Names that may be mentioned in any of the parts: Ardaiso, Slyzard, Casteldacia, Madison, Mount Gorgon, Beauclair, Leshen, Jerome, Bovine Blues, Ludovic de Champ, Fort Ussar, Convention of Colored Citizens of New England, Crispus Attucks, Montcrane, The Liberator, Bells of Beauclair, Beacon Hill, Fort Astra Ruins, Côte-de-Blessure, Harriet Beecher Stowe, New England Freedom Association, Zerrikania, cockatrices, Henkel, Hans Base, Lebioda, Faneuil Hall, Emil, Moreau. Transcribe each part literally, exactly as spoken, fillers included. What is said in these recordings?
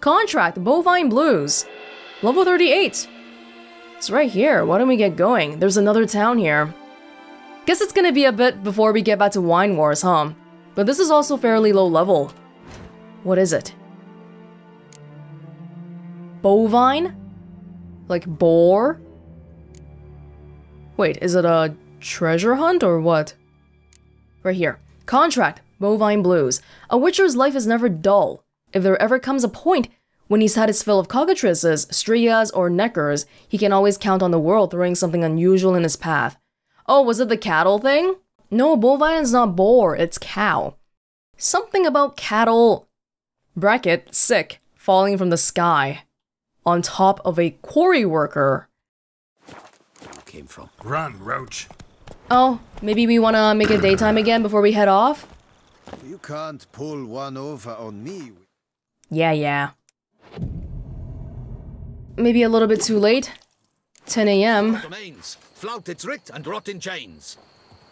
Contract Bovine Blues. Level thirty-eight. It's right here. Why don't we get going? There's another town here. Guess it's gonna be a bit before we get back to Wine Wars, huh? But this is also fairly low level. What is it? Bovine? Like boar? Wait, is it a treasure hunt or what? Right here. Contract Bovine Blues. A witcher's life is never dull. If there ever comes a point when he's had his fill of cockatrices, strias, or neckers, he can always count on the world throwing something unusual in his path. Oh, was it the cattle thing? No, bovine is not boar, it's cow. Something about cattle... bracket, sick, falling from the sky. On top of a quarry worker. Came from. Run, Roach. Oh, maybe we want to make it daytime again before we head off? You can't pull one over on me. Yeah, yeah. Maybe a little bit too late. ten A M Flout its writ and rot in chains.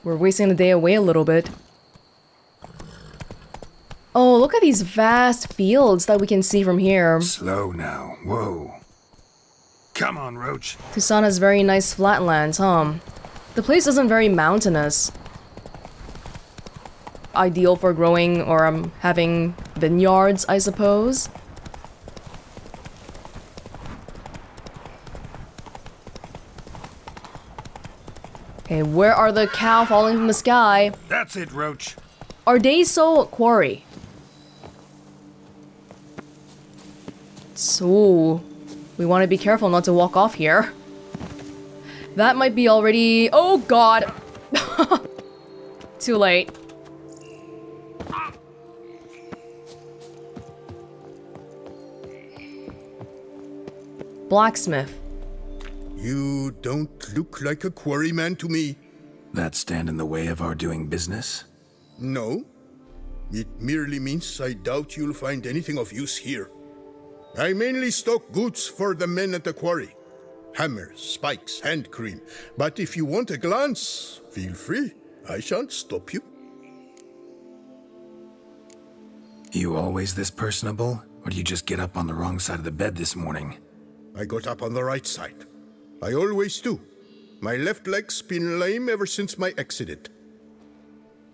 We're wasting the day away a little bit. Oh, look at these vast fields that we can see from here. Slow now. Whoa. Come on, Roach. Toussaint has very nice flatlands, huh? The place isn't very mountainous. Ideal for growing or um, having vineyards, I suppose. Okay, where are the cow falling from the sky? That's it, Roach. Ardaiso quarry. So, we want to be careful not to walk off here. That might be already... Oh god! Too late. Blacksmith. You don't look like a quarryman to me. That stand in the way of our doing business? No. It merely means I doubt you'll find anything of use here. I mainly stock goods for the men at the quarry. Hammers, spikes, hand cream. But if you want a glance, feel free. I shan't stop you. You always this personable? Or do you just get up on the wrong side of the bed this morning? I got up on the right side. I always do. My left leg's been lame ever since my accident.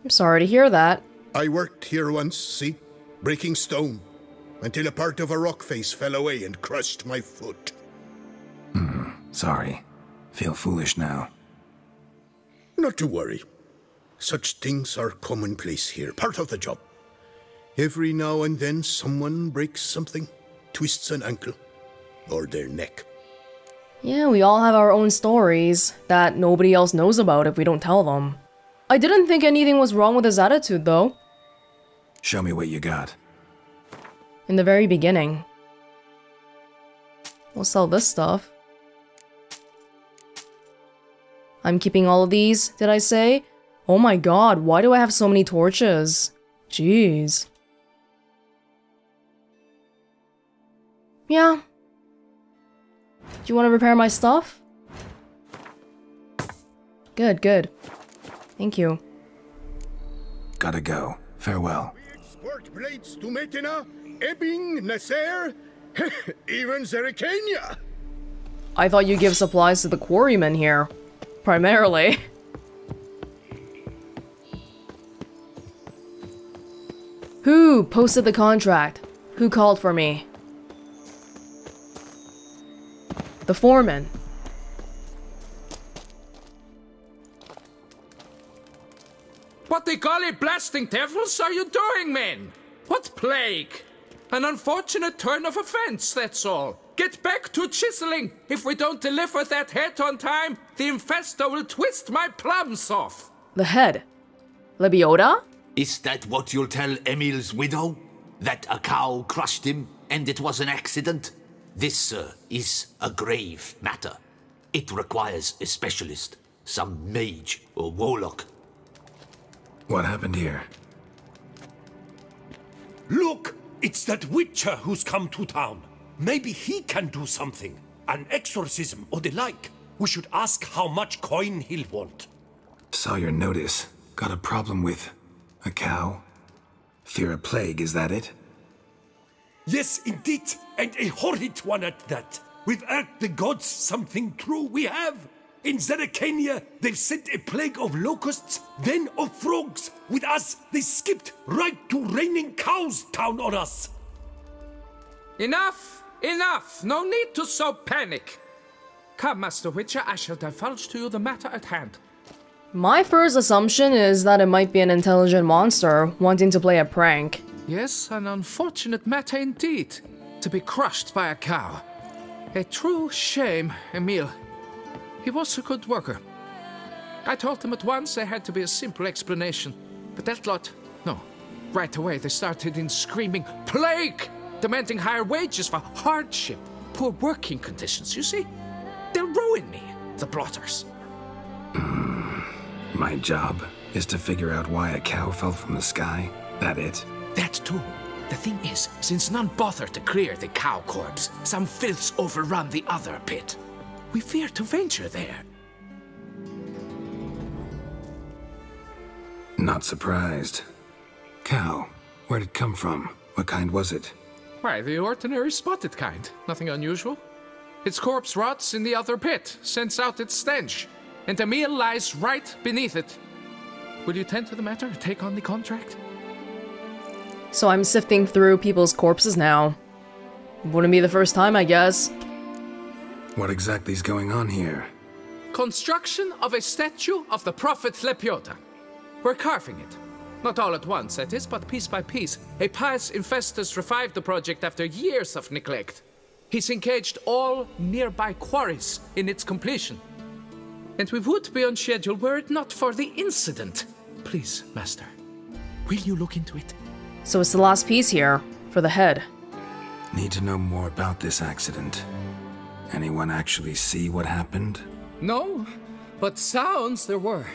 I'm sorry to hear that. I worked here once, see? Breaking stone. Until a part of a rock face fell away and crushed my foot. Hmm. Sorry. Feel foolish now. Not to worry. Such things are commonplace here. Part of the job. Every now and then someone breaks something. Twists an ankle. Or their neck. Yeah, we all have our own stories that nobody else knows about if we don't tell them. I didn't think anything was wrong with his attitude, though. Show me what you got. In the very beginning. We'll sell this stuff. I'm keeping all of these, did I say? Oh my god, why do I have so many torches? Jeez. Yeah. Do you want to repair my stuff? Good, good. Thank you. Gotta go. Farewell. We export blades to Metana, Ebbing, Nasser, even Zerrikania. I thought you give supplies to the quarrymen here. Primarily. Who posted the contract? Who called for me? The foreman. What the golly blasting devils are you doing, men? What plague? An unfortunate turn of offense, that's all. Get back to chiseling. If we don't deliver that head on time, the infestor will twist my plums off. The head? Lebioda? Is that what you'll tell Emil's widow? That a cow crushed him and it was an accident? This, sir, is a grave matter. It requires a specialist, some mage or warlock. What happened here? Look! It's that witcher who's come to town. Maybe he can do something. An exorcism or the like. We should ask how much coin he'll want. Saw your notice. Got a problem with... a cow? Fear a plague, is that it? Yes, indeed, and a horrid one at that. We've irked the gods something true, we have. In Zerrikania, they've sent a plague of locusts, then of frogs. With us, they skipped right to raining cows down on us. Enough, enough. No need to so panic. Come, Master Witcher, I shall divulge to you the matter at hand. My first assumption is that it might be an intelligent monster wanting to play a prank. Yes, an unfortunate matter indeed, to be crushed by a cow. A true shame, Emil. He was a good worker. I told them at once there had to be a simple explanation, but that lot, no. Right away they started in screaming, plague! Demanding higher wages for hardship, poor working conditions, you see? They'll ruin me, the blotters. My job is to figure out why a cow fell from the sky. That it? That too. The thing is, since none bother to clear the cow corpse, some filths overrun the other pit. We fear to venture there. Not surprised. Cow, where did it come from? What kind was it? Why, the ordinary spotted kind. Nothing unusual. Its corpse rots in the other pit, sends out its stench, and Emil lies right beneath it. Will you tend to the matter, take on the contract? So I'm sifting through people's corpses now. Wouldn't be the first time, I guess. What exactly is going on here? Construction of a statue of the prophet Lebioda. We're carving it. Not all at once, that is, but piece by piece. A pious infestus revived the project after years of neglect. He's engaged all nearby quarries in its completion. And we would be on schedule were it not for the incident. Please, Master, will you look into it? So it's the last piece here, for the head. Need to know more about this accident. Anyone actually see what happened? No, but sounds there were.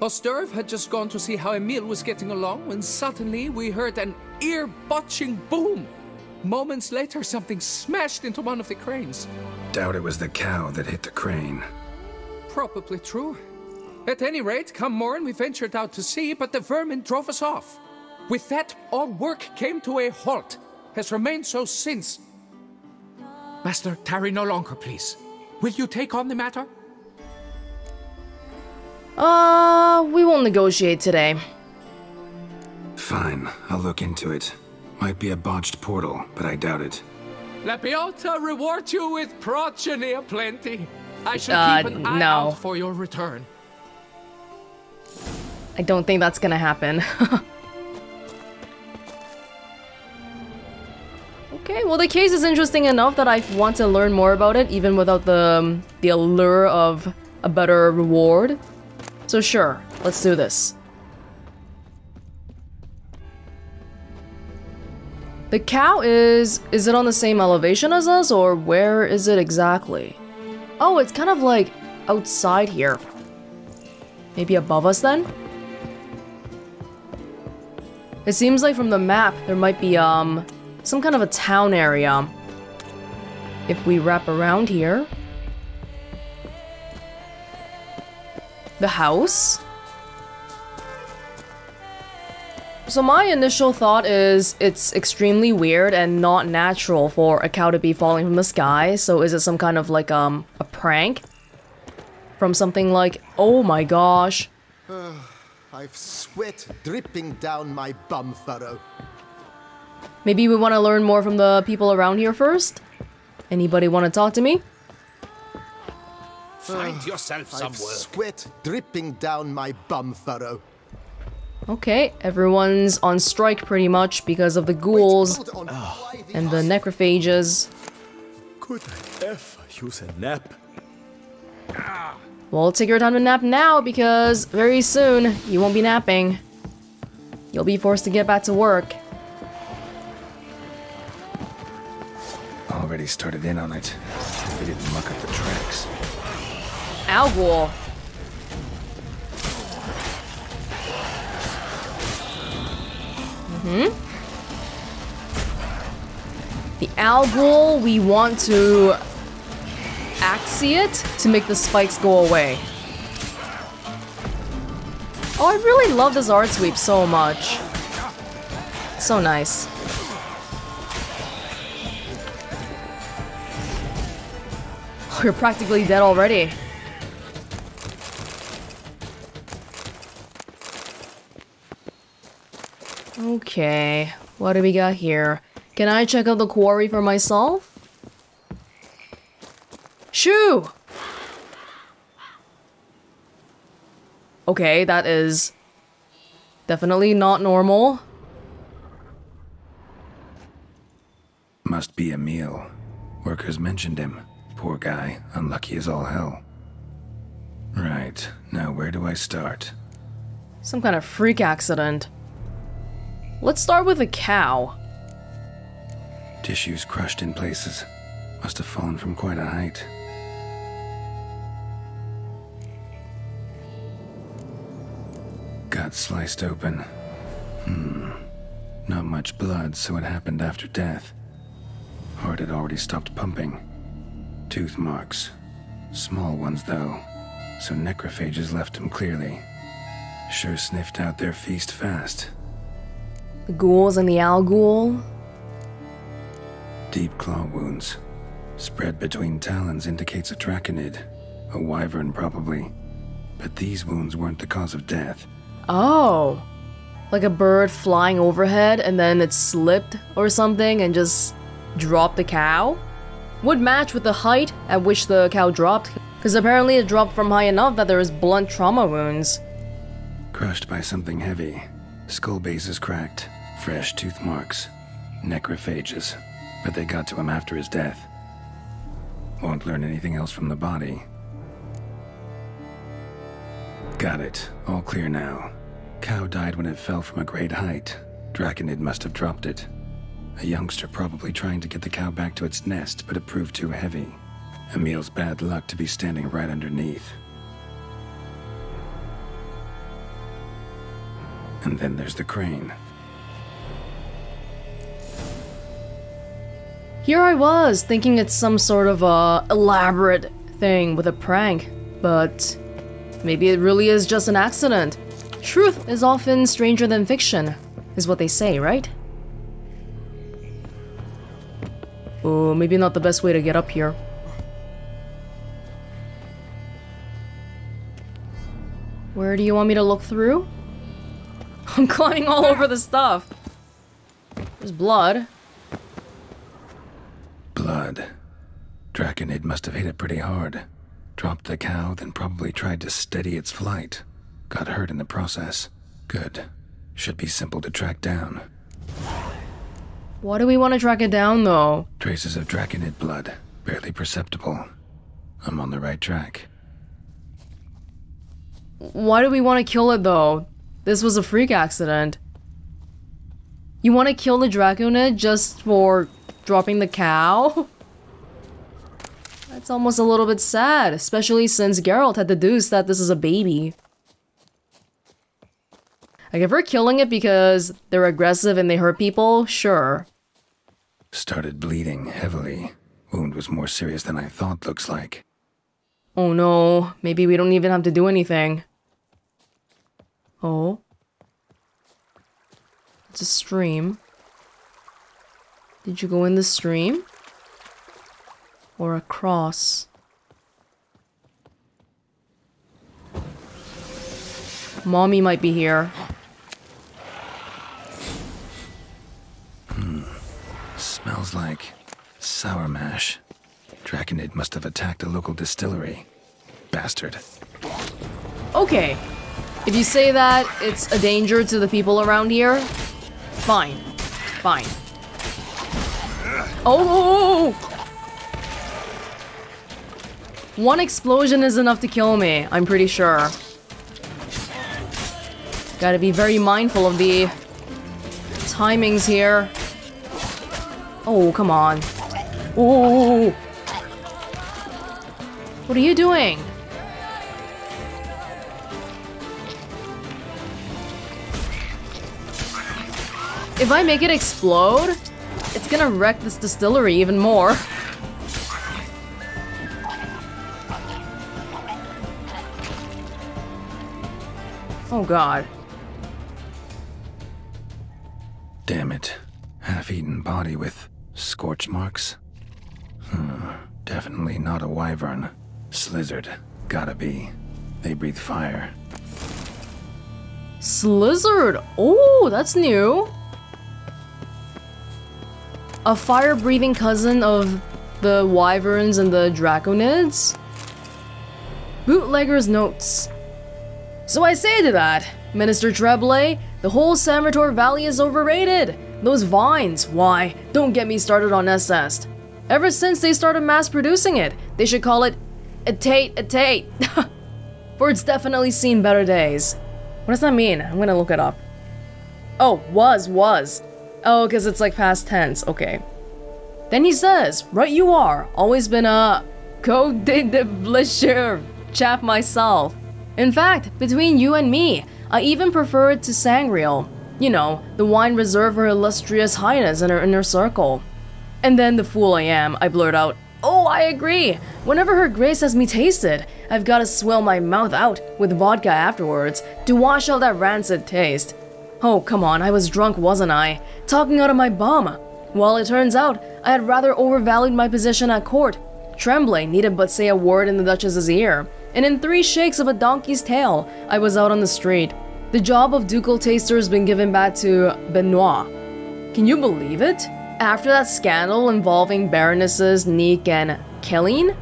Osterv had just gone to see how Emil was getting along when suddenly we heard an ear-botching boom. Moments later, something smashed into one of the cranes. Doubt it was the cow that hit the crane. Probably true. At any rate, come morn, we ventured out to sea, but the vermin drove us off. With that, all work came to a halt. Has remained so since. Master, tarry no longer, please. Will you take on the matter? Uh, we won't negotiate today. Fine, I'll look into it. Might be a botched portal, but I doubt it. Lebioda rewards you with progeny aplenty. I shall uh, keep an eye no. out for your return. I don't think that's gonna happen. Okay, well the case is interesting enough that I want to learn more about it, even without the, um, the allure of a better reward. So sure, let's do this. The cow is... is it on the same elevation as us, or where is it exactly? Oh, it's kind of like outside here. Maybe above us then? It seems like from the map there might be um some kind of a town area. If we wrap around here... The house? So my initial thought is it's extremely weird and not natural for a cow to be falling from the sky, so is it some kind of like um a prank? From something like, oh my gosh. Uh, I've sweat dripping down my bum furrow. Maybe we want to learn more from the people around here first? Anybody want to talk to me? Find uh, yourself some I've work. Sweat dripping down my bum furrow. Okay, everyone's on strike pretty much because of the ghouls Wait, oh. and the necrophages. Could I ever use a nap? Well, take your time to nap now because very soon you won't be napping. You'll be forced to get back to work. Already started in on it. If we didn't muck up the tracks. Ow, ghoul. Mm-hmm. The owl ghoul, we want to axie it to make the spikes go away. Oh, I really love this art sweep so much. So nice. Oh, you're practically dead already. Okay, what do we got here? Can I check out the quarry for myself? Shoo! Okay, that is definitely not normal. Must be Emil. Workers mentioned him. Poor guy, unlucky as all hell. Right, now where do I start? Some kind of freak accident. Let's start with a cow. Tissues crushed in places. Must have fallen from quite a height. Got sliced open. Hmm. Not much blood, so it happened after death. Heart had already stopped pumping. Tooth marks. Small ones, though, so necrophages left them clearly. Sure sniffed out their feast fast. The ghouls and the owl ghoul? Deep claw wounds. Spread between talons indicates a trachinid. A wyvern, probably. But these wounds weren't the cause of death. Oh! Like a bird flying overhead and then it slipped or something and just dropped the cow? Would match with the height at which the cow dropped, because apparently it dropped from high enough that there is blunt trauma wounds. Crushed by something heavy. Skull bases cracked. Fresh tooth marks. Necrophages. But they got to him after his death. Won't learn anything else from the body. Got it. All clear now. Cow died when it fell from a great height. Draconid must have dropped it. A youngster probably trying to get the cow back to its nest, but it proved too heavy. Emil's bad luck to be standing right underneath. And then there's the crane. Here I was, thinking it's some sort of uh, elaborate thing with a prank, but maybe it really is just an accident. Truth is often stranger than fiction, is what they say, right? Oh, maybe not the best way to get up here. Where do you want me to look through? I'm climbing all over the stuff. There's blood. Blood. Draconid must have hit it pretty hard. Dropped the cow, then probably tried to steady its flight. Got hurt in the process. Good. Should be simple to track down. Why do we want to track it down, though? Traces of draconid blood. Barely perceptible. I'm on the right track. Why do we want to kill it, though? This was a freak accident. You want to kill the draconid just for dropping the cow? That's almost a little bit sad, especially since Geralt had deduced that this is a baby. Like, if we're killing it because they're aggressive and they hurt people, sure. Started bleeding heavily. Wound was more serious than I thought, looks like. Oh no, maybe we don't even have to do anything. Oh. It's a stream. Did you go in the stream? Or across? Mommy might be here. Smells like sour mash. Draconid must have attacked a local distillery. Bastard. Okay. If you say that it's a danger to the people around here, fine. Fine. Oh! One explosion is enough to kill me, I'm pretty sure. Gotta be very mindful of the timings here. Oh, come on. Oh! What are you doing? If I make it explode, it's gonna wreck this distillery even more. Oh god. Damn it. Half-eaten body with scorch marks? Hmm. Definitely not a wyvern. Slyzard. Gotta be. They breathe fire. Slyzard! Oh, that's new! A fire-breathing cousin of the wyverns and the draconids? Bootlegger's notes. So I say to that, Minister Treblay, the whole Samator Valley is overrated! Those vines, why, don't get me started on S S. Ever since they started mass producing it, they should call it a tate a tate. For it's definitely seen better days. What does that mean? I'm gonna look it up. Oh, was, was. Oh, because it's like past tense, okay. Then he says, right you are, always been a Côte-de-Blessure chap myself. In fact, between you and me, I even prefer it to sangreal. You know, the wine reserved for her illustrious highness and her inner circle. And then the fool I am, I blurt out, oh, I agree! Whenever her grace has me tasted, I've gotta swill my mouth out with vodka afterwards to wash out that rancid taste. Oh, come on, I was drunk, wasn't I? Talking out of my bum. Well, it turns out, I had rather overvalued my position at court. Tremblay needed but say a word in the Duchess's ear, and in three shakes of a donkey's tail, I was out on the street. The job of ducal taster has been given back to Benoit. Can you believe it? After that scandal involving Baronesses Neek and Killeen?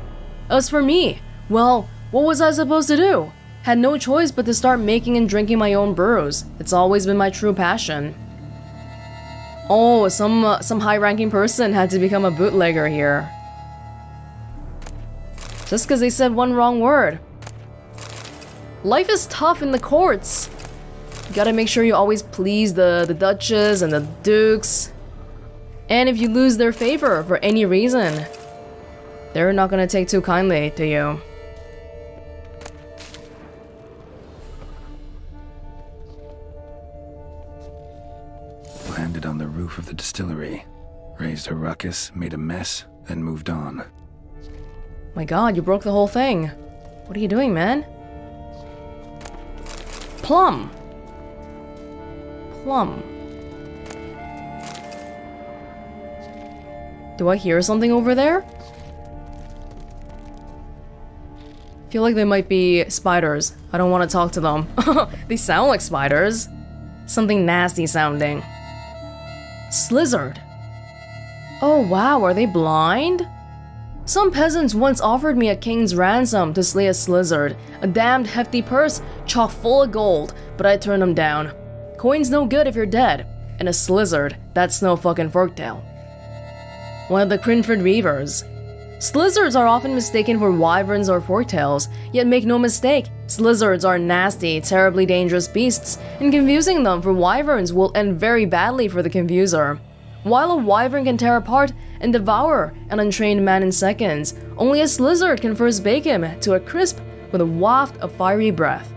As for me, well, what was I supposed to do? Had no choice but to start making and drinking my own brews. It's always been my true passion. Oh, some uh, some high-ranking person had to become a bootlegger here. Just because they said one wrong word. Life is tough in the courts. You gotta make sure you always please the, the duchess and the dukes. And if you lose their favor for any reason, they're not gonna take too kindly to you. Landed on the roof of the distillery, raised a ruckus, made a mess, then moved on. My god, you broke the whole thing. What are you doing, man? Plum! Plum. Do I hear something over there? I feel like they might be spiders. I don't want to talk to them. They sound like spiders. Something nasty sounding. Slyzard. Oh wow, are they blind? Some peasants once offered me a king's ransom to slay a Slyzard. A damned hefty purse, chock full of gold, but I turned them down. Coin's no good if you're dead, and a Slyzard, that's no fucking forktail. One of the Crinford Reavers. Slyzards are often mistaken for wyverns or forktails, yet make no mistake, Slyzards are nasty, terribly dangerous beasts, and confusing them for wyverns will end very badly for the confuser. While a wyvern can tear apart and devour an untrained man in seconds, only a Slyzard can first bake him to a crisp with a waft of fiery breath.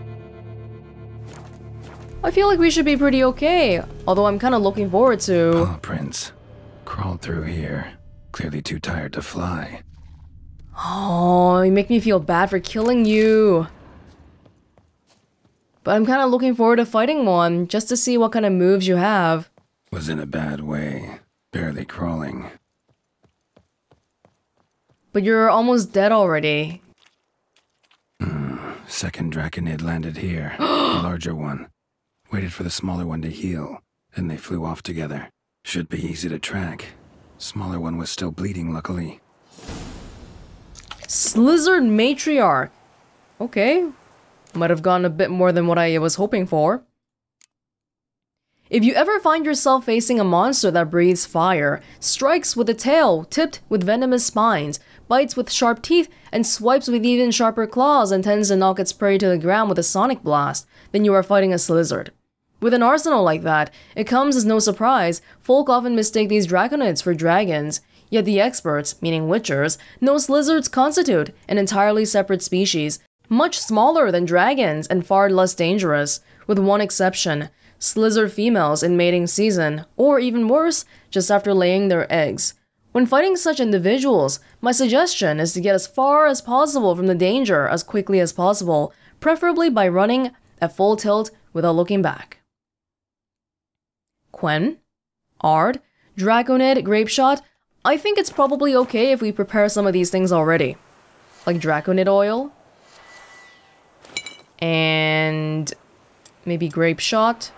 I feel like we should be pretty okay, although I'm kind of looking forward to... Oh, Prince. Crawled through here. Clearly too tired to fly. Oh, you make me feel bad for killing you. But I'm kind of looking forward to fighting one, just to see what kind of moves you have. Was in a bad way. Barely crawling. But you're almost dead already. Mm, second draconid landed here. The larger one. Waited for the smaller one to heal, and they flew off together. Should be easy to track. Smaller one was still bleeding, luckily. Slyzard Matriarch. Okay. Might have gotten a bit more than what I was hoping for. If you ever find yourself facing a monster that breathes fire, strikes with a tail tipped with venomous spines, bites with sharp teeth, and swipes with even sharper claws and tends to knock its prey to the ground with a sonic blast, then you are fighting a Slyzard. With an arsenal like that, it comes as no surprise, folk often mistake these draconids for dragons, yet the experts, meaning witchers, know Slyzards constitute an entirely separate species, much smaller than dragons and far less dangerous, with one exception, Slyzard females in mating season, or even worse, just after laying their eggs. When fighting such individuals, my suggestion is to get as far as possible from the danger as quickly as possible, preferably by running at full tilt without looking back. Quen, Ard, Draconid, Grapeshot, I think it's probably okay if we prepare some of these things already. Like draconid oil. And maybe grape shot.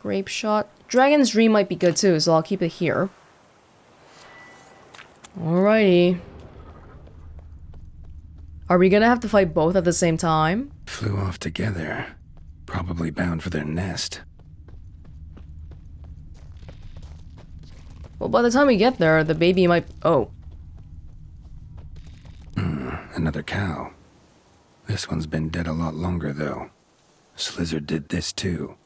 Grape shot. Dragon's Dream might be good too, so I'll keep it here. Alrighty. Are we gonna have to fight both at the same time? Flew off together. Probably bound for their nest. Well, by the time we get there, the baby might... Oh. Mm, another cow. This one's been dead a lot longer, though. Slyzard did this, too.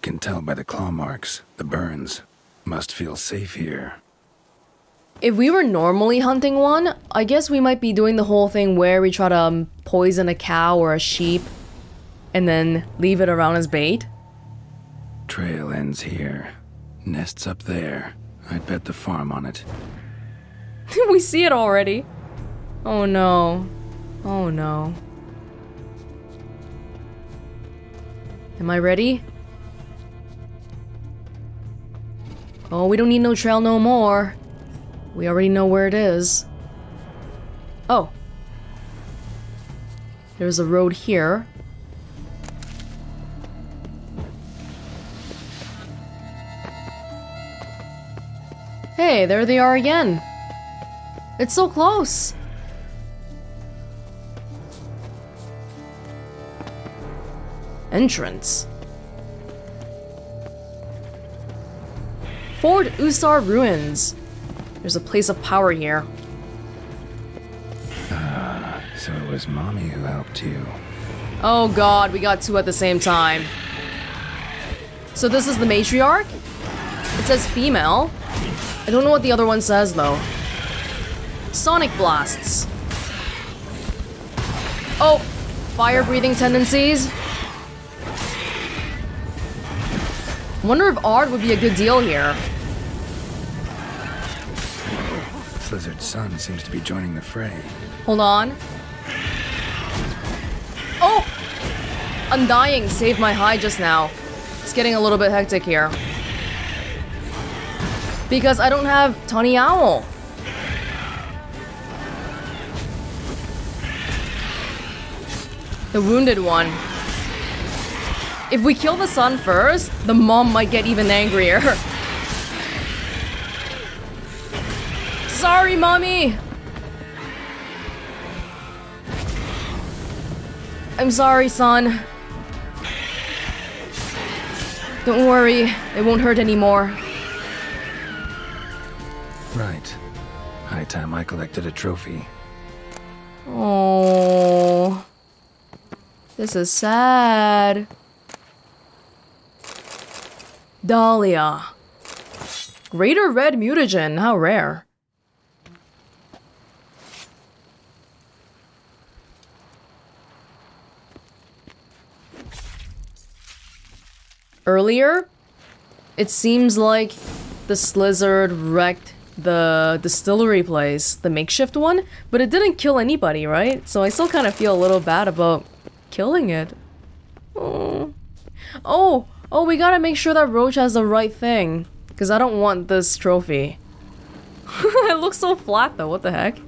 Can tell by the claw marks, the burns. Must feel safe here. If we were normally hunting one, I guess we might be doing the whole thing where we try to um, poison a cow or a sheep and then leave it around as bait. Trail ends here. Nest's up there. I'd bet the farm on it. We see it already. Oh no. Oh no. Am I ready? Oh, we don't need no trail no more. We already know where it is. Oh. There's a road here. Hey, there they are again. It's so close. Entrance. Fort Ussar Ruins. There's a place of power here. Ah, uh, so it was Mommy who helped you. Oh god, we got two at the same time. So this is the matriarch? It says female. I don't know what the other one says, though. Sonic blasts. Oh! Fire-breathing tendencies. Wonder if Ard would be a good deal here. Slyzard's son seems to be joining the fray. Hold on. Oh! Undying saved my hide just now. It's getting a little bit hectic here. Because I don't have Tawny Owl. The wounded one. If we kill the son first, the mom might get even angrier. Sorry, Mommy! I'm sorry, son. Don't worry, it won't hurt anymore. Right. High time I collected a trophy. Oh, this is sad. Dahlia. Greater red mutagen, how rare. Earlier, it seems like the Slyzard wrecked the distillery place, the makeshift one, but it didn't kill anybody, right? So I still kind of feel a little bad about killing it. Oh. Oh! Oh, we gotta make sure that Roach has the right thing, because I don't want this trophy. It looks so flat though, what the heck?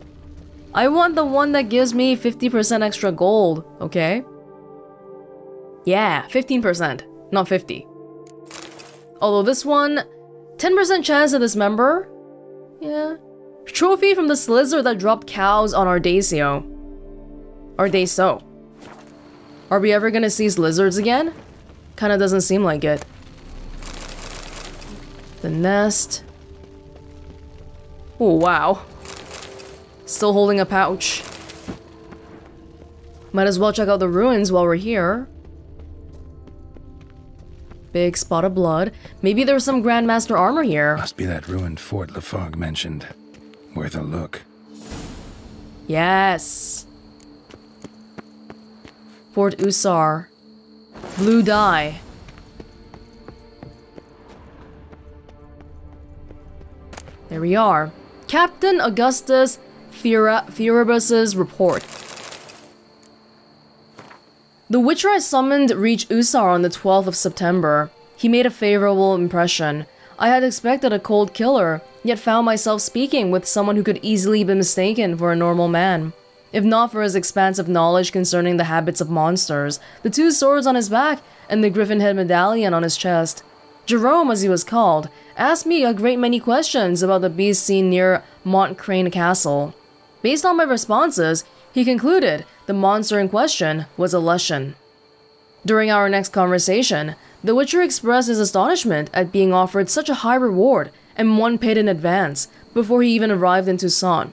I want the one that gives me fifty percent extra gold, okay? Yeah, fifteen percent, not fifty. Although this one, ten percent chance to dismember? Yeah. Trophy from the Slyzard that dropped cows on Ardaiso. Ardaiso. Are we ever gonna see Slyzards again? Kinda doesn't seem like it. The nest. Oh, wow. Still holding a pouch. Might as well check out the ruins while we're here. Big spot of blood. Maybe there's some Grandmaster armor here. Must be that ruined fort Lefog mentioned. Worth a look. Yes. Fort Ussar. Blue dye. There we are. Captain Augustus Fierebus's report. The Witcher I summoned reached Ussar on the twelfth of September. He made a favorable impression. I had expected a cold killer, yet found myself speaking with someone who could easily be mistaken for a normal man. If not for his expansive knowledge concerning the habits of monsters, the two swords on his back, and the griffin head medallion on his chest. Jerome, as he was called, asked me a great many questions about the beast seen near Mont Crane Castle. Based on my responses, he concluded the monster in question was a Leshen. During our next conversation, the Witcher expressed his astonishment at being offered such a high reward and one paid in advance before he even arrived in Tucson.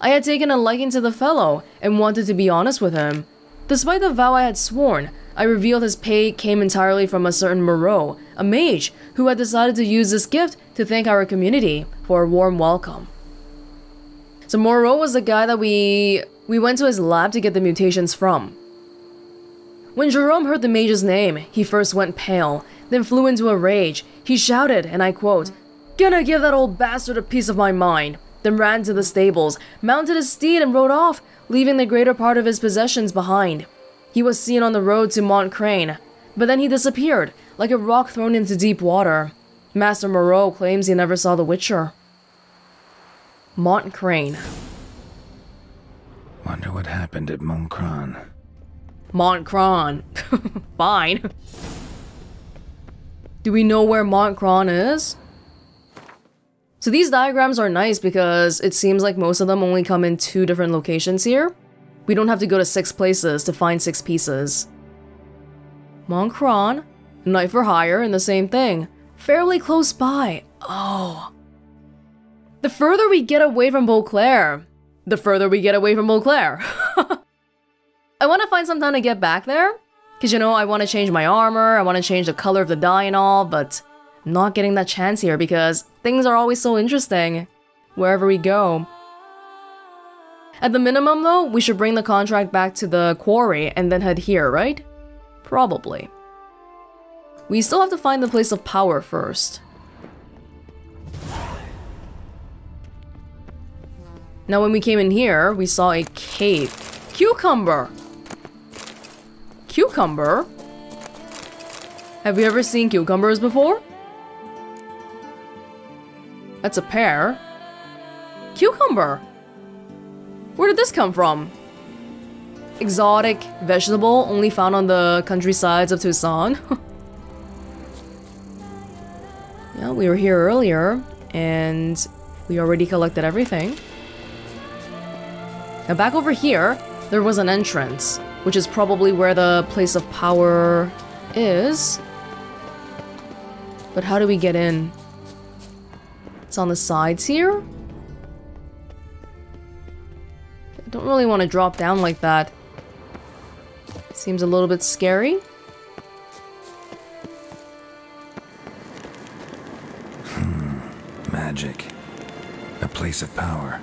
I had taken a liking to the fellow and wanted to be honest with him. Despite the vow I had sworn, I revealed his pay came entirely from a certain Moreau, a mage, who had decided to use this gift to thank our community for a warm welcome. So Moreau was the guy that we we went to his lab to get the mutations from. When Jerome heard the mage's name, he first went pale, then flew into a rage. He shouted, and I quote, "Gonna give that old bastard a piece of my mind," then ran to the stables, mounted his steed and rode off, leaving the greater part of his possessions behind. He was seen on the road to Mont Crane, but then he disappeared, like a rock thrown into deep water. Master Moreau claims he never saw the Witcher. Mont Crane. Wonder what happened at Montcrane. Montcrane. Fine. Do we know where Montcrane is? So these diagrams are nice because it seems like most of them only come in two different locations here. We don't have to go to six places to find six pieces. Montcrane, knife for hire, and the same thing. Fairly close by. Oh. The further we get away from Beauclair, the further we get away from Beauclair. I want to find some time to get back there. Because, you know, I want to change my armor, I want to change the color of the dye and all, but not getting that chance here because things are always so interesting wherever we go. At the minimum though, we should bring the contract back to the quarry and then head here, right? Probably. We still have to find the place of power first. Now when we came in here, we saw a cave. Cucumber! Cucumber? Have we ever seen cucumbers before? That's a pear. Cucumber! Where did this come from? Exotic vegetable only found on the countrysides of Tucson. Yeah, we were here earlier and we already collected everything. Now back over here, there was an entrance, which is probably where the place of power is. But how do we get in? On the sides here? I don't really want to drop down like that. Seems a little bit scary. Hmm. Magic. A place of power.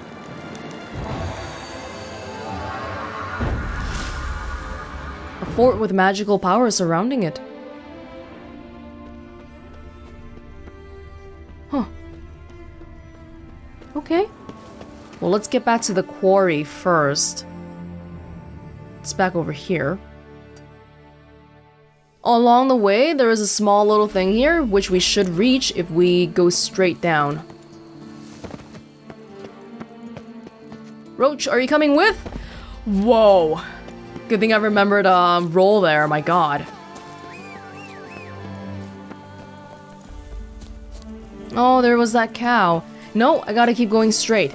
A fort with magical power surrounding it. Okay. Well, let's get back to the quarry first. It's back over here. Along the way, there is a small little thing here, which we should reach if we go straight down. Roach, are you coming with? Whoa. Good thing I remembered um, roll there, my god. Oh, there was that cow. No, I gotta keep going straight.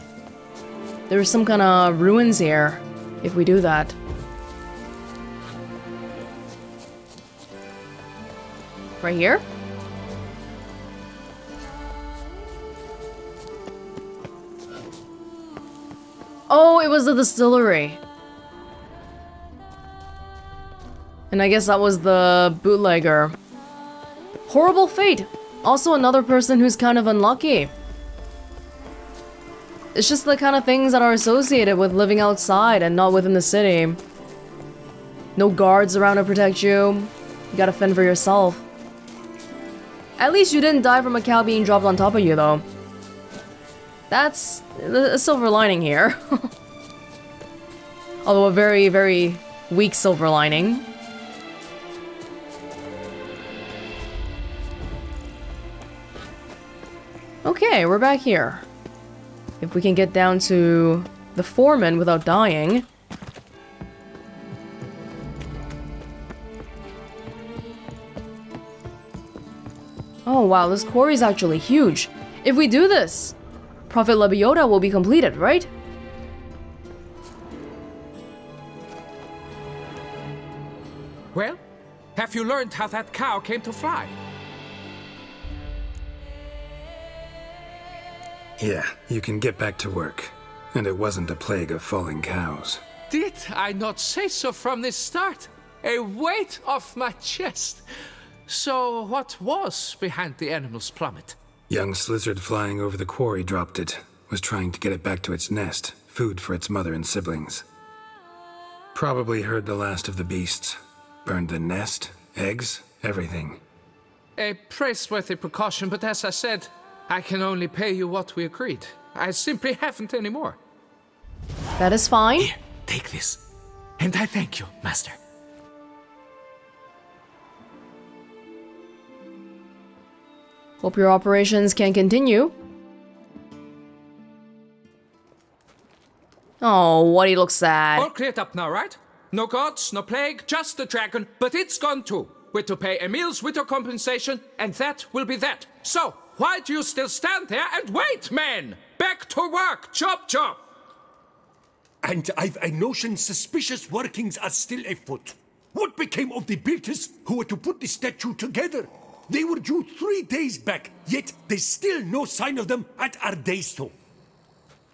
There's some kind of ruins here, if we do that. Right here? Oh, it was the distillery. And I guess that was the bootlegger. Horrible fate! Also another person who's kind of unlucky. It's just the kind of things that are associated with living outside and not within the city. No guards around to protect you. You gotta fend for yourself. At least you didn't die from a cow being dropped on top of you, though. That's a silver lining here. Although a very, very weak silver lining. Okay, we're back here. If we can get down to the foreman without dying. Oh wow, this quarry is actually huge. If we do this, Prophet Lebioda will be completed, right? Well, have you learned how that cow came to fly? Yeah, you can get back to work. And it wasn't a plague of falling cows. Did I not say so from the start? A weight off my chest. So what was behind the animal's plummet? Young Slyzard flying over the quarry dropped it. Was trying to get it back to its nest. Food for its mother and siblings. Probably heard the last of the beasts. Burned the nest, eggs, everything. A praiseworthy precaution, but as I said, I can only pay you what we agreed. I simply haven't anymore. That is fine. Here, take this. And I thank you, Master. Hope your operations can continue. Oh, what he looks sad. All cleared up now, right? No gods, no plague, just the dragon, but it's gone too. We're to pay Emil's widow compensation, and that will be that. So, why do you still stand there and wait, men? Back to work, chop chop! And I've a notion suspicious workings are still afoot. What became of the builders who were to put the statue together? They were due three days back, yet there's still no sign of them at Ardaiso.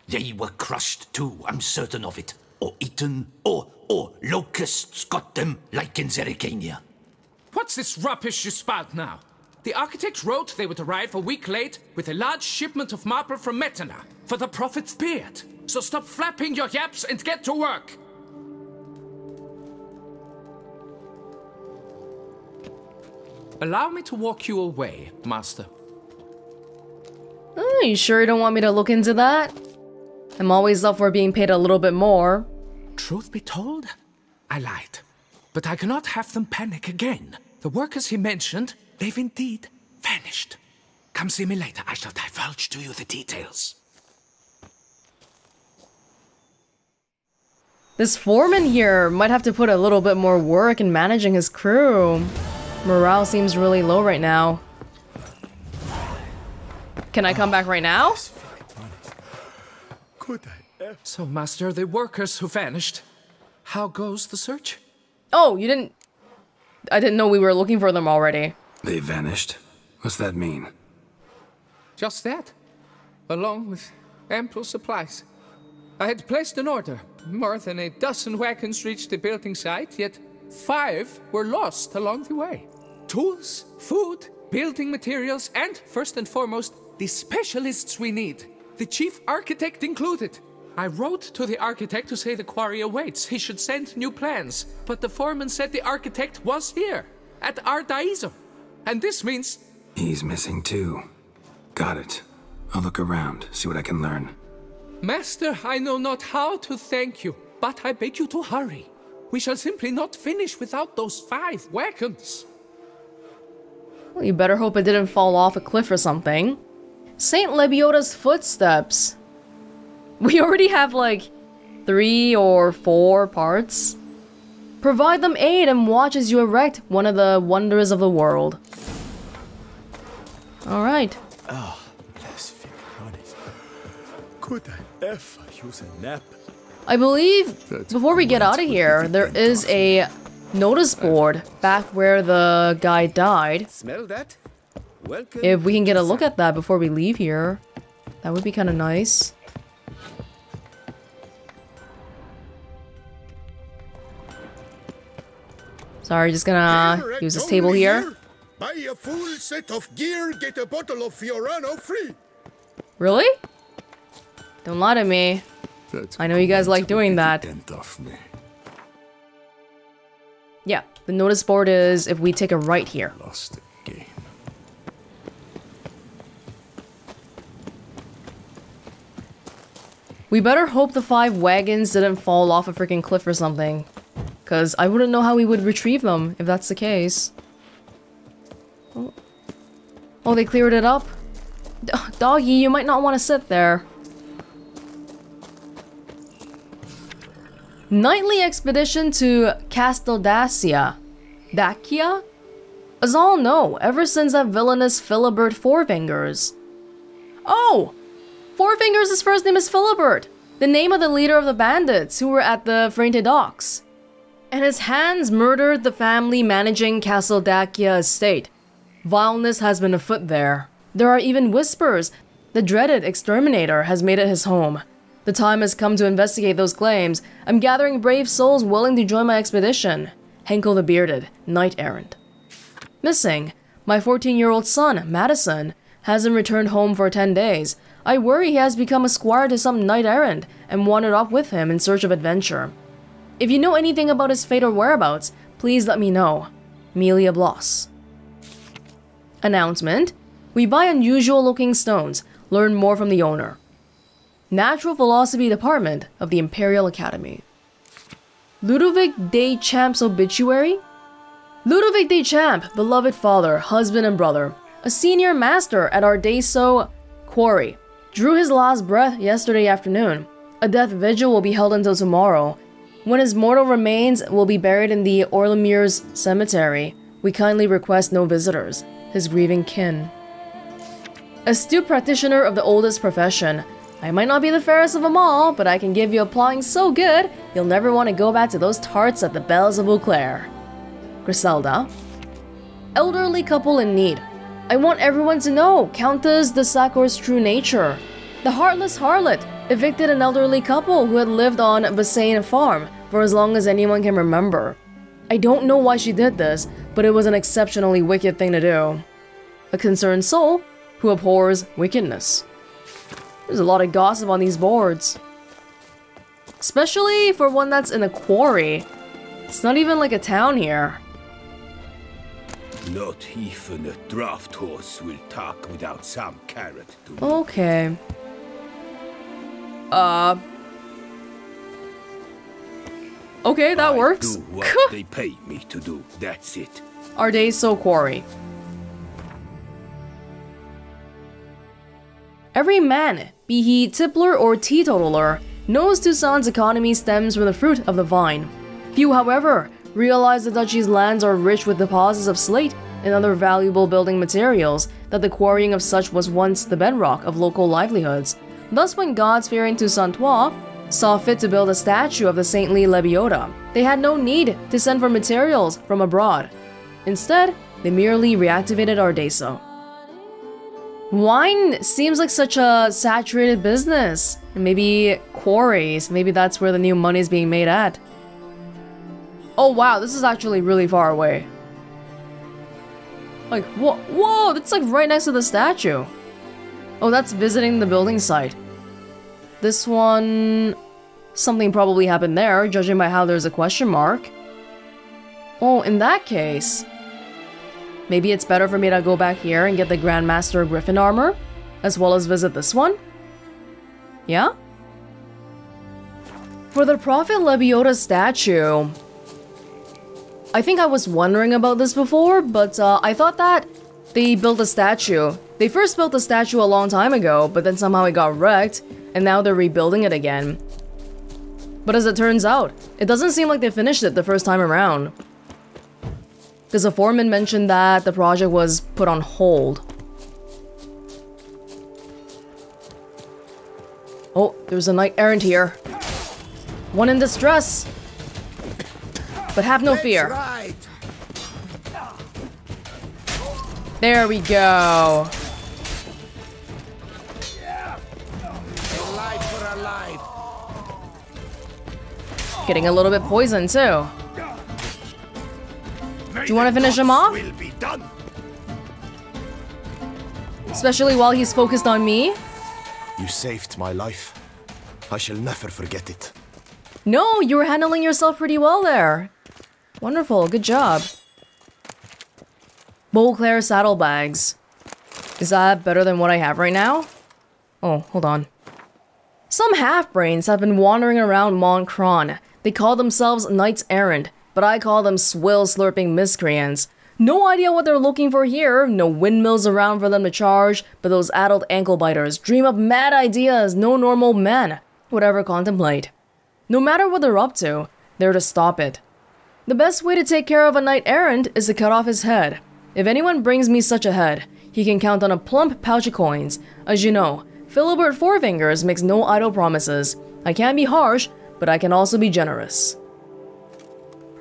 They were crushed too, I'm certain of it. Or eaten, or, or locusts got them, like in Zerrikania. What's this rubbish you spout now? The architect wrote they would arrive a week late with a large shipment of marble from Metana for the prophet's beard. So stop flapping your yaps and get to work. Allow me to walk you away, Master. Oh, you sure you don't want me to look into that? I'm always up for being paid a little bit more. Truth be told, I lied. But I cannot have them panic again. The workers he mentioned, they've indeed vanished. Come see me later. I shall divulge to you the details. This foreman here might have to put a little bit more work in managing his crew. Morale seems really low right now. Can I come back right now? Could I ever? So, Master, the workers who vanished, how goes the search? Oh, you didn't... I didn't know we were looking for them already. They vanished? What's that mean? Just that. Along with ample supplies. I had placed an order. More than a dozen wagons reached the building site, yet five were lost along the way. Tools, food, building materials, and, first and foremost, the specialists we need. The chief architect included. I wrote to the architect to say the quarry awaits. He should send new plans. But the foreman said the architect was here, at Ardaiso. And this means... he's missing too. Got it. I'll look around, see what I can learn. Master, I know not how to thank you, but I beg you to hurry. We shall simply not finish without those five wagons. Well, you better hope it didn't fall off a cliff or something. Saint Lebioda's footsteps. We already have like three or four parts. Provide them aid and watch as you erect one of the wonders of the world. Alright. Oh, could I ever use a nap? I believe before we get out of here, there is a notice board back where the guy died. Smell that? If we can get a look at that before we leave here, that would be kind of nice. Sorry, just gonna use this table here. Buy a full set of gear, get a bottle of Fiorano free. Really? Don't lie to me. That's I know you guys like doing that. Yeah, the notice board is if we take a right here. Lost the game. We better hope the five wagons didn't fall off a freaking cliff or something. Because I wouldn't know how we would retrieve them, if that's the case. Oh, oh they cleared it up? Doggy, you might not want to sit there. Nightly expedition to Casteldacia. Dacia? As all know, ever since that villainous Philibert Fourfingers. Oh! Fourfingers' first name is Philibert, the name of the leader of the bandits who were at the Frente docks. And his hands murdered the family managing Casteldacia estate. Vileness has been afoot there. There are even whispers the dreaded exterminator has made it his home. The time has come to investigate those claims. I'm gathering brave souls willing to join my expedition. Henkel the Bearded, knight errant. Missing. My fourteen-year-old son, Madison, hasn't returned home for ten days. I worry he has become a squire to some knight-errant and wandered off with him in search of adventure. If you know anything about his fate or whereabouts, please let me know. Melia Bloss. Announcement. We buy unusual-looking stones. Learn more from the owner. Natural Philosophy Department of the Imperial Academy. Ludovic de Champ's obituary? Ludovic de Champ, beloved father, husband and brother, a senior master at Ardaiso quarry, drew his last breath yesterday afternoon. A death vigil will be held until tomorrow, when his mortal remains will be buried in the Orlemures Cemetery. We kindly request no visitors, his grieving kin. Astute practitioner of the oldest profession. I might not be the fairest of them all, but I can give you a plotting so good, you'll never want to go back to those tarts at the Bells of Beauclair. Griselda. Elderly couple in need. I want everyone to know Countess de Sacco's true nature. The heartless harlot evicted an elderly couple who had lived on Bassane Farm for as long as anyone can remember. I don't know why she did this, but it was an exceptionally wicked thing to do. A concerned soul who abhors wickedness. There's a lot of gossip on these boards. Especially for one that's in a quarry. It's not even like a town here. Not even a draft horse will talk without some carrot to me. Okay. Uh. Okay, that I works. Do what they pay me to do. That's it. Ardaiso quarry. Every man, be he tippler or teetotaler, knows Toussaint's economy stems from the fruit of the vine. Few, however, realize the duchy's lands are rich with deposits of slate and other valuable building materials, that the quarrying of such was once the bedrock of local livelihoods. Thus, when gods-fearing Toussaintois saw fit to build a statue of the saintly Lebioda, they had no need to send for materials from abroad. Instead, they merely reactivated Ardaiso. Wine seems like such a saturated business. Maybe quarries, maybe that's where the new money is being made at. Oh wow, this is actually really far away. Like, whoa, whoa, that's like right next to the statue. Oh, that's visiting the building site. This one... something probably happened there, judging by how there's a question mark. Oh, in that case... maybe it's better for me to go back here and get the Grandmaster Griffin armor, as well as visit this one? Yeah? For the Prophet Lebioda statue... I think I was wondering about this before, but uh, I thought that they built a statue. They first built the statue a long time ago, but then somehow it got wrecked, and now they're rebuilding it again. But as it turns out, it doesn't seem like they finished it the first time around. Because the foreman mentioned that the project was put on hold. Oh, there's a knight errant here. One in distress! But have no fear. Right. There we go. Yeah. Alive for alive. Getting a little bit poisoned too. Do you want to finish him off? Especially while he's focused on me. You saved my life. I shall never forget it. No, you were handling yourself pretty well there. Wonderful, good job. Beauclair saddlebags. Is that better than what I have right now? Oh, hold on. Some half-brains have been wandering around Mont Crane. They call themselves knights errant, but I call them swill-slurping miscreants. No idea what they're looking for here, no windmills around for them to charge, but those addled ankle-biters dream up mad ideas no normal man would ever contemplate. No matter what they're up to, they're to stop it. The best way to take care of a knight errant is to cut off his head. If anyone brings me such a head, he can count on a plump pouch of coins. As you know, Philibert Fourfingers makes no idle promises. I can be harsh, but I can also be generous.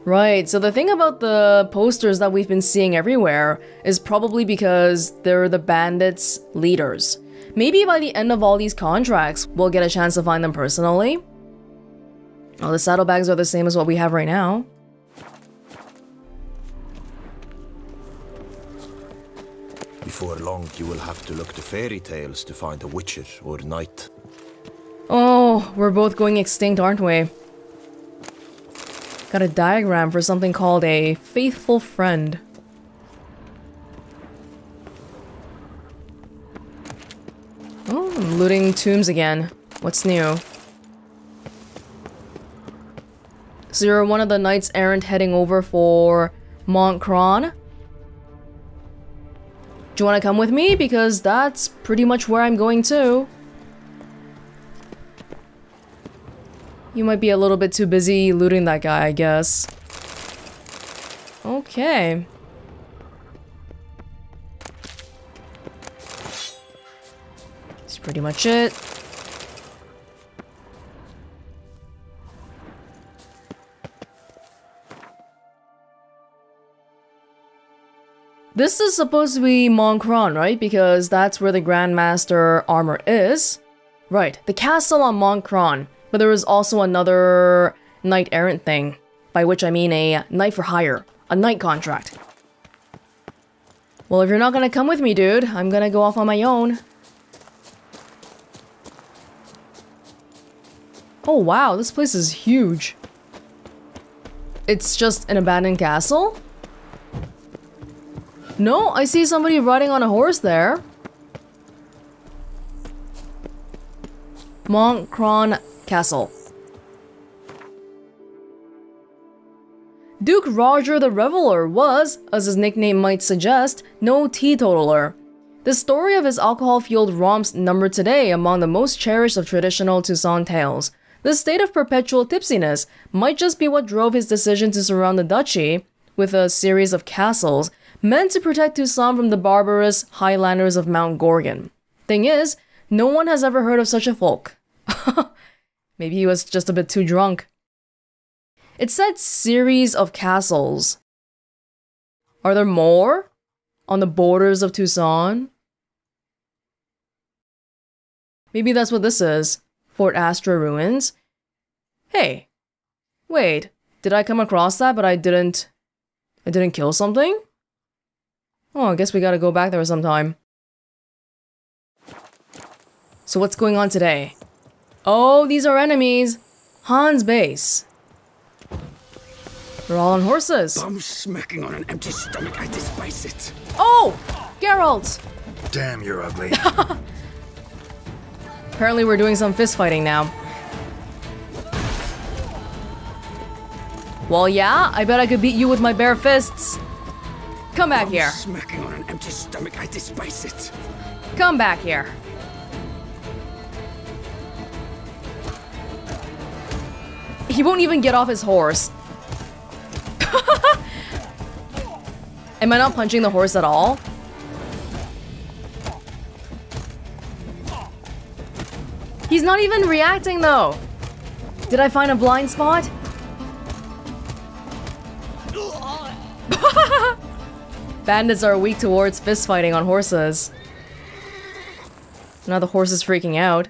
Right, so the thing about the posters that we've been seeing everywhere is probably because they're the bandits' leaders. Maybe by the end of all these contracts, we'll get a chance to find them personally. Oh, the saddlebags are the same as what we have right now. Before long, you will have to look to fairy tales to find a witcher or knight. Oh, we're both going extinct, aren't we? Got a diagram for something called a faithful friend. Oh, I'm looting tombs again. What's new? So you're one of the knights errant heading over for Mont Crane? Do you want to come with me? Because that's pretty much where I'm going to. You might be a little bit too busy looting that guy, I guess. Okay. That's pretty much it. This is supposed to be Mont Crane, right? Because that's where the Grandmaster armor is. Right, the castle on Mont Crane. But there is also another knight errant thing, by which I mean a knight for hire, a knight contract. Well, if you're not gonna come with me, dude, I'm gonna go off on my own. Oh wow, this place is huge. It's just an abandoned castle? No, I see somebody riding on a horse there. Mont Crane Castle. Duke Roger the Reveler was, as his nickname might suggest, no teetotaler. The story of his alcohol-fueled romps numbered today among the most cherished of traditional Toussaint tales. The state of perpetual tipsiness might just be what drove his decision to surround the duchy with a series of castles meant to protect Toussaint from the barbarous highlanders of Mount Gorgon. Thing is, no one has ever heard of such a folk. Maybe he was just a bit too drunk. It said series of castles. Are there more? On the borders of Tucson? Maybe that's what this is. Fort Astra ruins. Hey. Wait. Did I come across that but I didn't... I didn't kill something? Oh, I guess we gotta go back there sometime. So what's going on today? Oh, these are enemies. Hans Base. They're all on horses. Bum smacking on an empty stomach, I despise it. Oh! Geralt! Damn, you're ugly. Apparently we're doing some fist fighting now. Well, yeah, I bet I could beat you with my bare fists. Come back Bum here. Smacking on an empty stomach, I despise it. Come back here. He won't even get off his horse. Am I not punching the horse at all? He's not even reacting though. Did I find a blind spot? Bandits are weak towards fist fighting on horses. Now the horse is freaking out.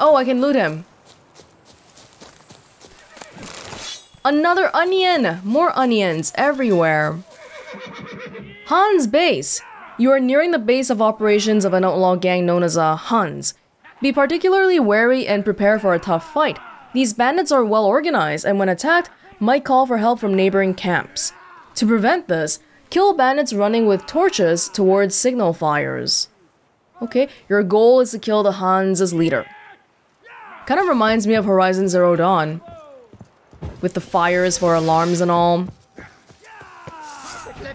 Oh, I can loot him. Another onion! More onions everywhere. Hans Base. You are nearing the base of operations of an outlaw gang known as a Hans. Be particularly wary and prepare for a tough fight. These bandits are well organized and when attacked, might call for help from neighboring camps. To prevent this, kill bandits running with torches towards signal fires. Okay, your goal is to kill the Hans's leader. Kind of reminds me of Horizon Zero Dawn. With the fires for alarms and all.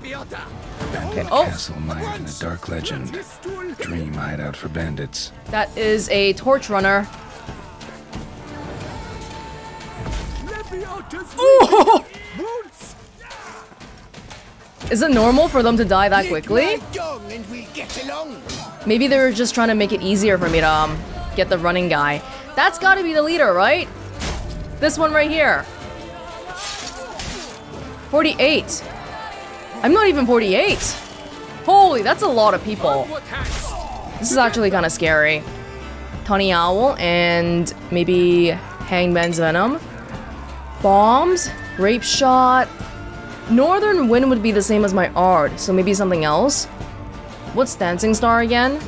Back at oh. Castle Night in a dark legend. Dream hideout for bandits. That is a torch runner. Ooh. Is it normal for them to die that quickly? Maybe they were just trying to make it easier for me to um, get the running guy. That's gotta be the leader, right? This one right here. forty-eight. I'm not even forty-eight. Holy, that's a lot of people. This is actually kind of scary. Tawny Owl and maybe Hangman's Venom. Bombs, Grape Shot. Northern Wind would be the same as my Ard, so maybe something else. What's Dancing Star again?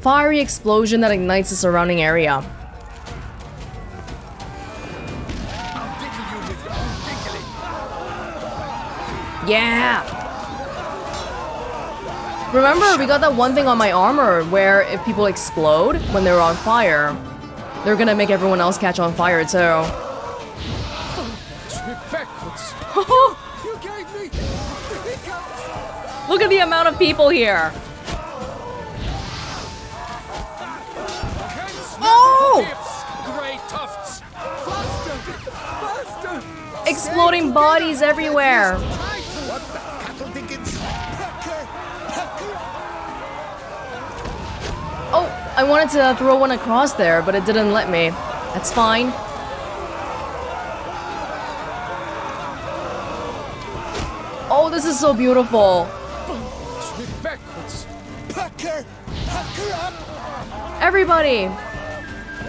Fiery Explosion that ignites the surrounding area. Yeah! Remember, we got that one thing on my armor where if people explode when they're on fire, they're gonna make everyone else catch on fire too. Look at the amount of people here. Oh! Exploding bodies everywhere. Oh, I wanted to throw one across there, but it didn't let me. That's fine. Oh, this is so beautiful. Everybody!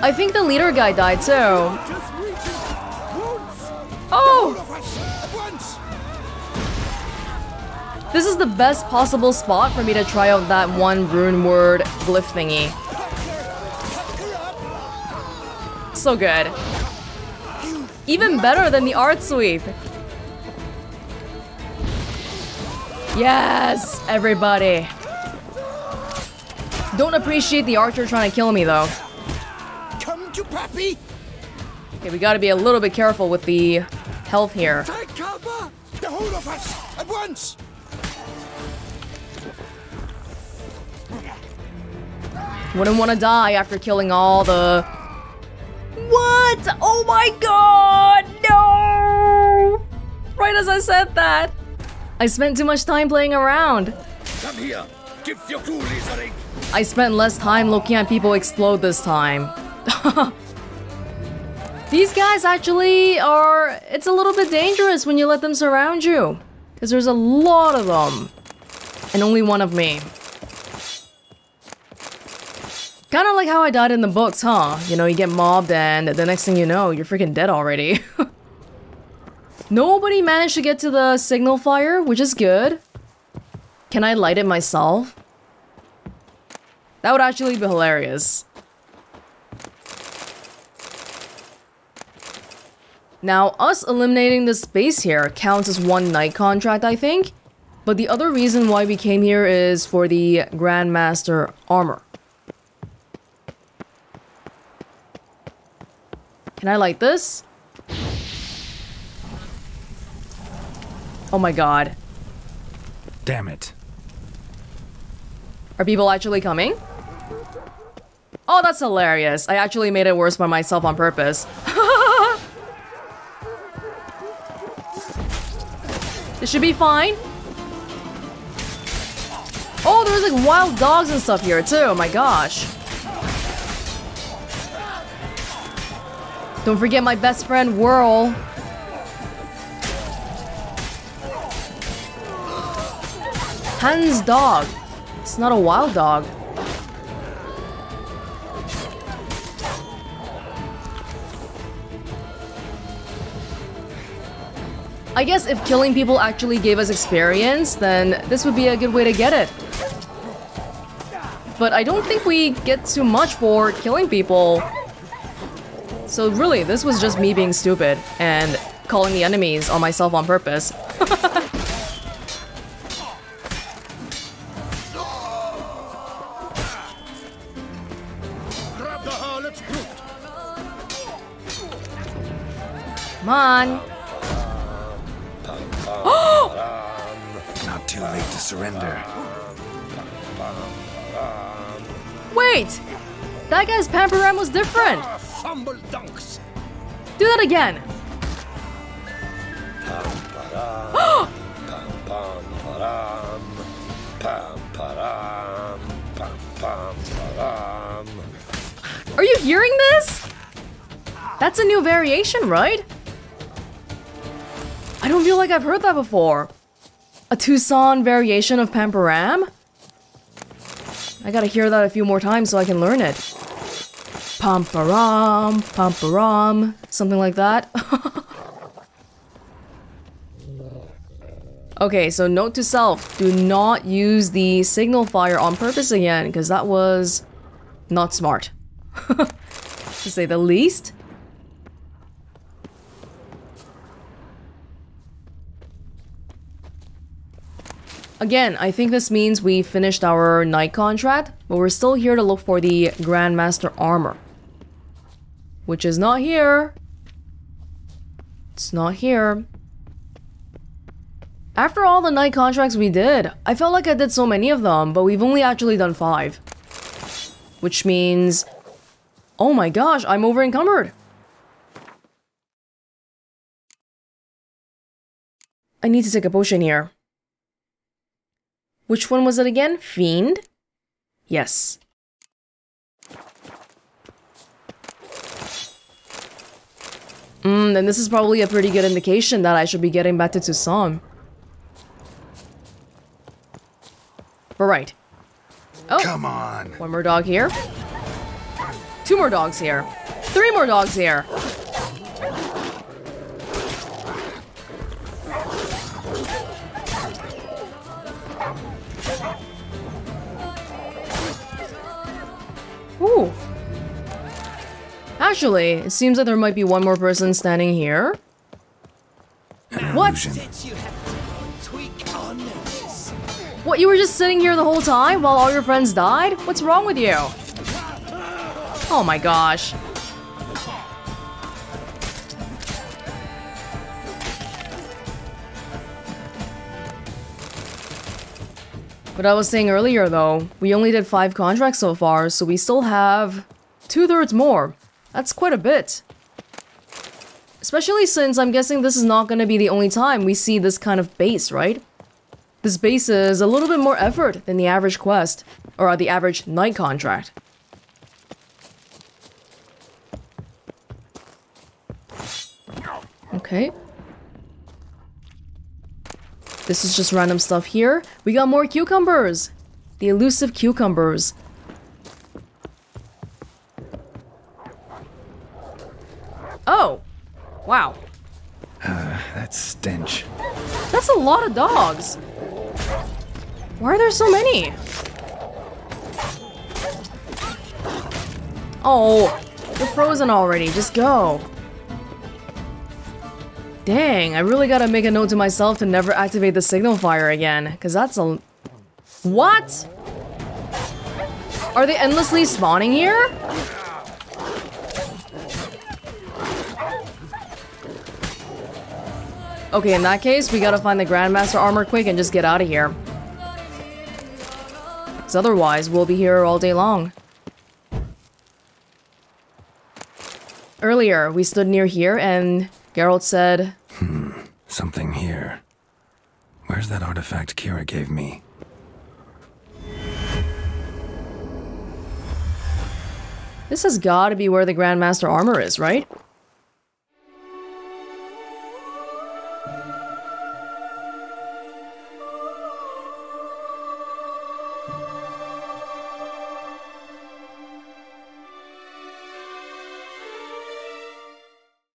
I think the leader guy died too. Oh! This is the best possible spot for me to try out that one rune word glyph thingy. So good. Even better than the art sweep. Yes, everybody. Don't appreciate the archer trying to kill me, though. Come to Pappy. Okay, we gotta be a little bit careful with the health here. Take cover, the whole of us at once. Wouldn't want to die after killing all the. What? Oh my God! No! Right as I said that, I spent too much time playing around. Come here. Give your coolies a ring. I spent less time looking at people explode this time. These guys actually are... It's a little bit dangerous when you let them surround you. Because there's a lot of them. And only one of me. Kind of like how I died in the books, huh? You know, you get mobbed and the next thing you know, you're freaking dead already. Nobody managed to get to the signal fire, which is good. Can I light it myself? That would actually be hilarious. Now, us eliminating this base here counts as one night contract, I think. But the other reason why we came here is for the Grandmaster armor. Can I light this? Oh my God. Damn it. Are people actually coming? Oh, that's hilarious. I actually made it worse by myself on purpose. This should be fine. Oh, there's like wild dogs and stuff here too. My gosh. Don't forget my best friend, Whirl. Hans dog. It's not a wild dog. I guess if killing people actually gave us experience, then this would be a good way to get it. But I don't think we get too much for killing people. So really, this was just me being stupid and calling the enemies on myself on purpose. Come on. too late to surrender. Wait! That guy's Pamparam was different! Do that again! Are you hearing this? That's a new variation, right? I don't feel like I've heard that before. A Tucson variation of Pamparam? I gotta hear that a few more times so I can learn it. Pamparam, Pamparam, something like that. Okay, so note to self, do not use the signal fire on purpose again, because that was not smart. To say the least. Again, I think this means we finished our night contract, but we're still here to look for the Grandmaster armor. Which is not here. It's not here. After all the night contracts we did, I felt like I did so many of them, but we've only actually done five. Which means... oh my gosh, I'm over encumbered! I need to take a potion here. Which one was it again? Fiend? Yes. Mmm, then this is probably a pretty good indication that I should be getting back to Toussaint. But right. Oh! Come on! One more dog here. Two more dogs here. Three more dogs here! Ooh. Actually, it seems that there might be one more person standing here. What? What, you were just sitting here the whole time while all your friends died? What's wrong with you? Oh my gosh. But I was saying earlier though, we only did five contracts so far, so we still have two-thirds more. That's quite a bit. Especially since I'm guessing this is not going to be the only time we see this kind of base, right? This base is a little bit more effort than the average quest, or the average night contract. Okay. This is just random stuff here. We got more cucumbers! The elusive cucumbers. Oh! Wow. Uh, that stench. That's a lot of dogs! Why are there so many? Oh, you're frozen already. Just go. Dang, I really gotta make a note to myself to never activate the signal fire again, because that's a... what? Are they endlessly spawning here? Okay, in that case, we gotta find the Grandmaster armor quick and just get out of here. Because otherwise, we'll be here all day long. Earlier, we stood near here and... Geralt said... Hmm, something here. Where's that artifact Kira gave me? This has got to be where the Grandmaster armor is, right?